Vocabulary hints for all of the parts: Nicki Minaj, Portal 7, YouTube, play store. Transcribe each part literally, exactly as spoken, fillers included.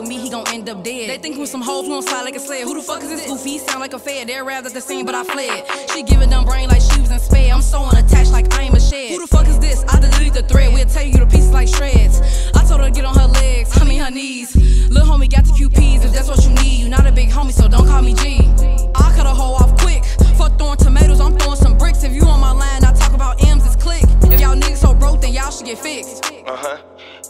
with me, he gon' end up dead. They think we some hoes who don't slide like a sled. Who the fuck is this goofy? He sound like a fed. They're razzed at the scene, but I fled. She giving dumb brain like she was in sped. I'm so unattached like I am a shed. Who the fuck is this? I delete the thread. We'll tell you the pieces like shreds. I told her to get on her legs, I mean her knees. Lil' homie got the Q Ps if that's what you need. You not a big homie, so don't call me G. I cut a hoe off quick. Fuck throwing tomatoes, I'm throwing some bricks. If you on my line, I talk about M's, it's click. If y'all niggas so broke, then y'all should get fixed. Uh-huh,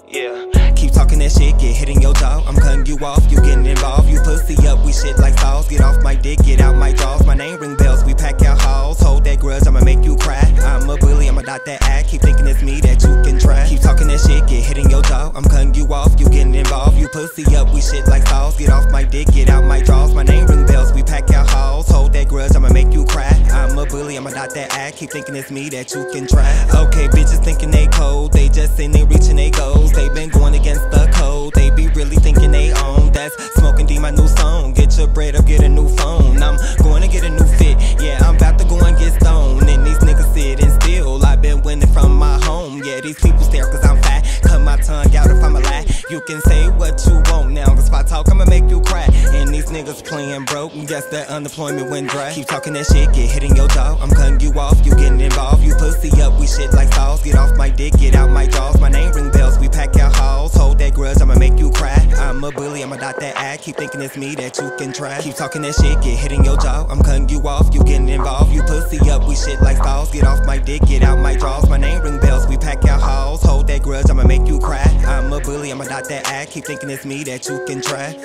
yeah. Keep talking that shit, get hit in your jaw. I'm cutting you off, you getting involved. You pussy up, we shit like sauce. Get off my dick, get out my jaws. My name ring bells, we pack out halls. Hold that grudge, I'ma make you cry. I'm a bully, I'ma dot that act. Keep thinking it's me that you can try. Keep talking that shit, get hit in your jaw. I'm cutting you off, you getting involved. You pussy up, we shit like sauce. Get off my dick, get out my jaws. My name ring bells, we pack out halls. Hold that grudge, I'ma make you cry. I'm a bully, I'ma dot that act. Keep thinking it's me that you can try. Okay, bitches thinking they cold. They just in they reaching they goals. They been going against the code. They be really thinking they own. That's Smoking D, my new song. Get your bread up, get a new phone. I'm going to get a new fit. Yeah, I'm about to go and get stoned. And these niggas sitting still. I been winning from my home. Yeah, these people stare cause I'm fat. Cut my tongue out if I'm a lie. You can say what you want now, cause if I talk I'ma make you cry. And these niggas playing broke. Guess that unemployment went dry. Keep talking that shit, get hit in your jaw. I'm cutting you off, you getting involved. You pussy up, we shit like sauce. Get off my dick, get out my jaws. My name ring bells, we pack out halls. Hold that grudge, I'ma make you cry. I'm a bully, I'ma dot that act. Keep thinking it's me that you can try. Keep talking that shit, get hit in your jaw. I'm cutting you off, you getting involved. You pussy up, we shit like sauce. Get off my dick, get out my jaws. My name ring bells, we pack out halls. Hold that grudge, I'ma make you cry. I'm a bully, I'ma dot that act. Keep thinking it's me that you can try.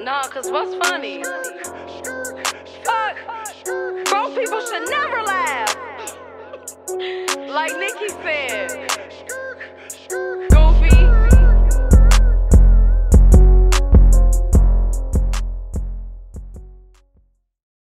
Nah, cause what's funny? Fuck! Broke people should never laugh! Like Nicki said.